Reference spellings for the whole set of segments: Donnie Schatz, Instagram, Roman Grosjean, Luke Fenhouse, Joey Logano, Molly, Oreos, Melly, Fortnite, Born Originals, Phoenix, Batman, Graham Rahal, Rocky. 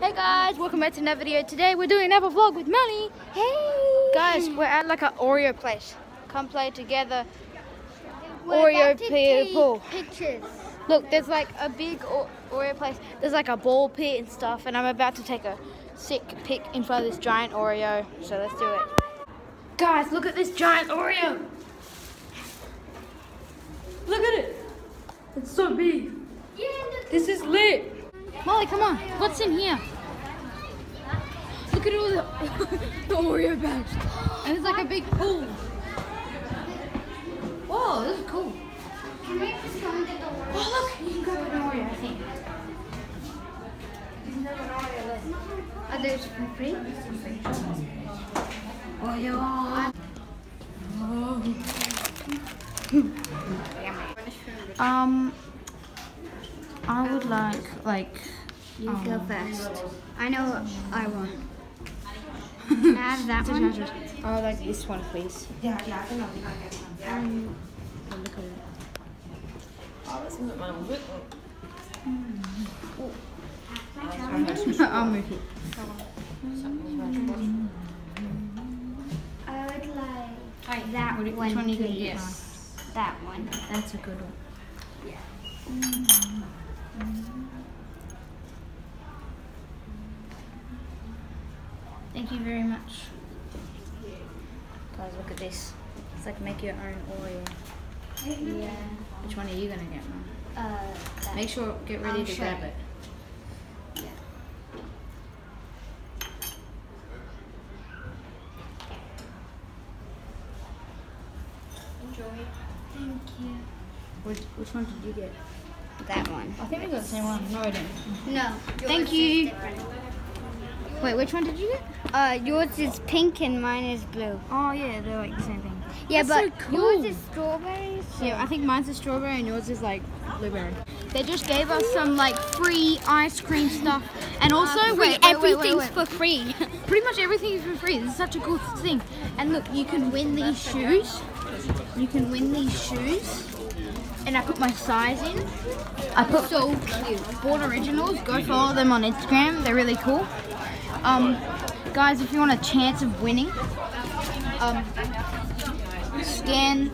Hey guys, welcome back to another video. Today we're doing another vlog with Melly. Hey! Guys, we're at like an Oreo place. Come play together. Oreo people. Pictures. Look, there's like a big Oreo place. There's like a ball pit and stuff, and I'm about to take a sick pic in front of this giant Oreo. So let's do it. Guys, look at this giant Oreo. Look at it. It's so big. Yeah, this is lit. Molly, come on. What's in here? Look at all the Oreo bags. And it's like a big pool. Whoa, this is cool. Can we just go and get the Oreo? Oh, look. You can go with an Oreo, I think. Isn't that an Oreo list? Are those free? Oreo. Oh. I would like... You go first. I know what I want. Can I have that one? Oh, like this one, please. Yeah, yeah. Oh, look at it. Oh, that's not my one. I'll move it. I would like that one, which one you can get? Yes. That one. That's a good one. Yeah. Thank you very much. Guys, look at this. It's like make your own Oreo. Yeah. Which one are you gonna get, Mum? Make sure, get ready to grab it. Yeah. Enjoy. Thank you. Which one did you get? That one. I think we got the same one. No, I didn't. No. Thank you. Wait, which one did you get? Yours is pink and mine is blue. Oh yeah, they're like the same thing. Yeah, that's but so cool. Yours is strawberry. So yeah, I think mine's is strawberry and yours is like blueberry. They just gave us some like free ice cream stuff, and also everything's for free. Pretty much everything is for free. This is such a cool thing. And look, you can win these shoes. You can win these shoes. And I put my size in. I put so cute. Born Originals. Go follow them on Instagram. They're really cool. Guys, if you want a chance of winning, scan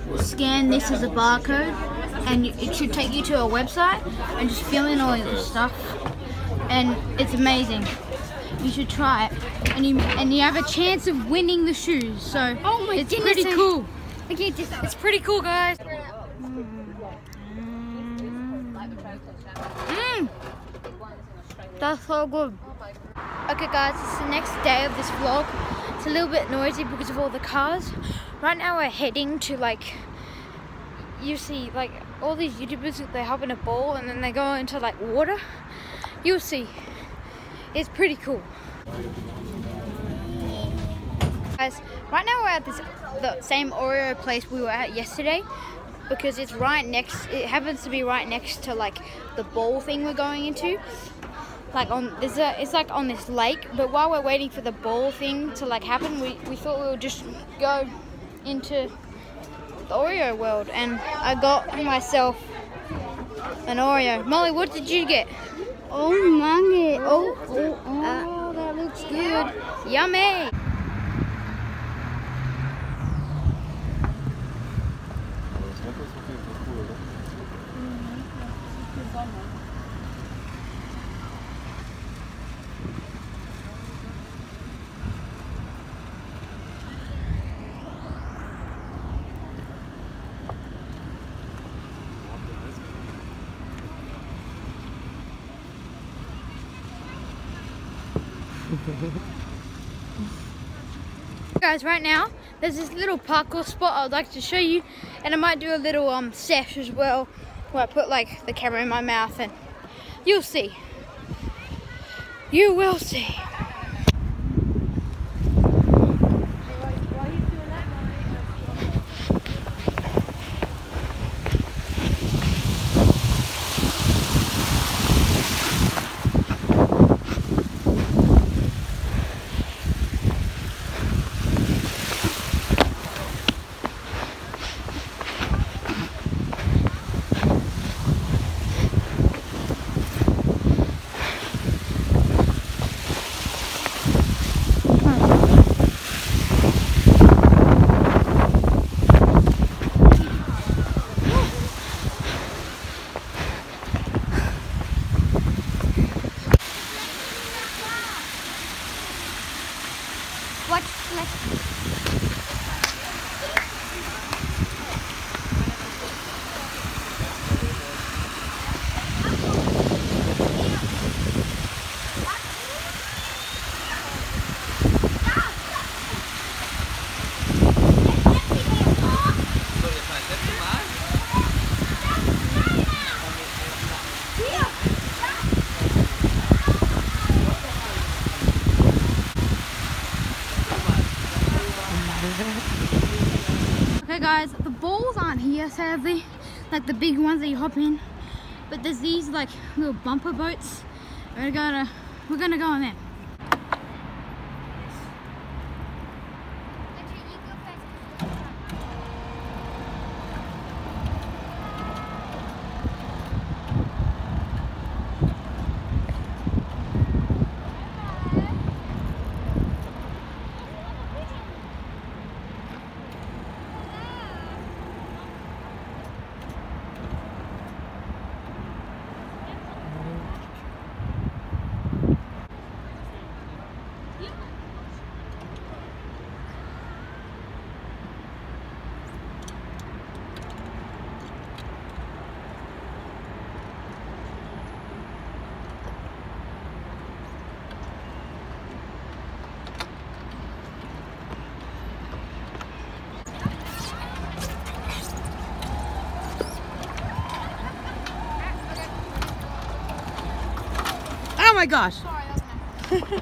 this as a barcode, and it should take you to a website, and just fill in all of this stuff, and it's amazing. You should try it, and you have a chance of winning the shoes. So it's pretty cool. It's pretty cool, guys. That's so good. Okay guys, it's the next day of this vlog. It's a little bit noisy because of all the cars. Right now we're heading to like, you see like all these YouTubers, they hop in a ball and then they go into like water. You'll see. It's pretty cool. Guys, right now we're at the same Oreo place we were at yesterday, because it's right next, it happens to be right next to like the ball thing we're going into. Like it's like on this lake, but while we're waiting for the ball thing to like happen, we thought we would just go into the Oreo world, and I got myself an Oreo. Molly, what did you get? Oh, mommy. Oh, that looks good. Yummy. Guys, right now there's this little parkour spot I would like to show you, and I might do a little sesh as well, where I put like the camera in my mouth, and you'll see. You will see. Okay guys, the balls aren't here sadly, like the big ones that you hop in, but there's these like little bumper boats. We're gonna go on them. Oh my gosh. Sorry, okay.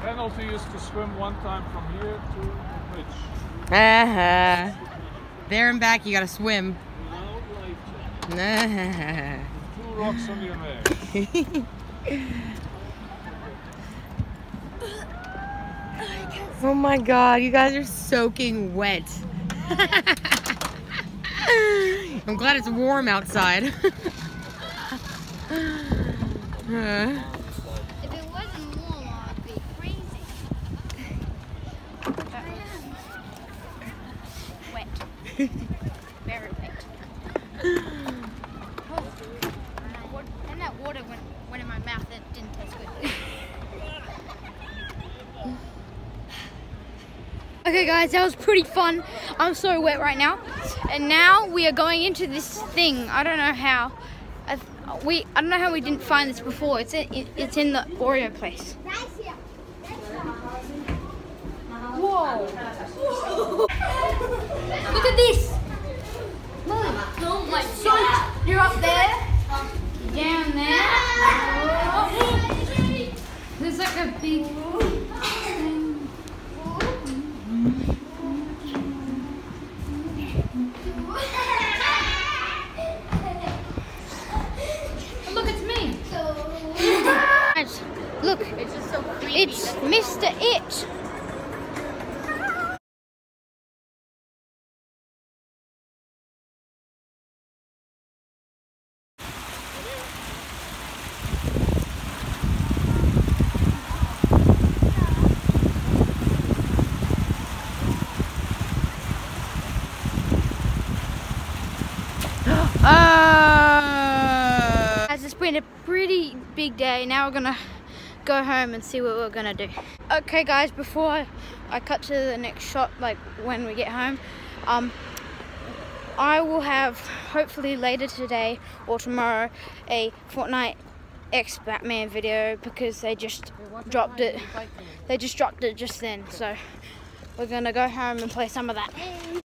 Penalty is to swim one time from here to the bridge. There and back, you gotta swim. No, like two rocks on your neck. Oh my god, you guys are soaking wet. I'm glad it's warm outside. If it wasn't warm, I'd be freezing. Wet. Very wet. Oh. And that water went in my mouth. It didn't taste good. Okay guys, that was pretty fun. I'm so wet right now. And now we are going into this thing. I don't know how. I don't know how we didn't find this before. It's in the Oreo place. Whoa! Look at this. Molly, oh my God! You're up there. Down there. Whoa. There's like a big. Look, it's just so creepy. It's Mr. It. It's been a pretty big day. Now we're gonna go home and see what we're gonna do. Okay guys, before I cut to the next shot, like when we get home, I will have, hopefully later today or tomorrow, a Fortnite X Batman video, because they just dropped it. They just dropped it just then, so we're gonna go home and play some of that.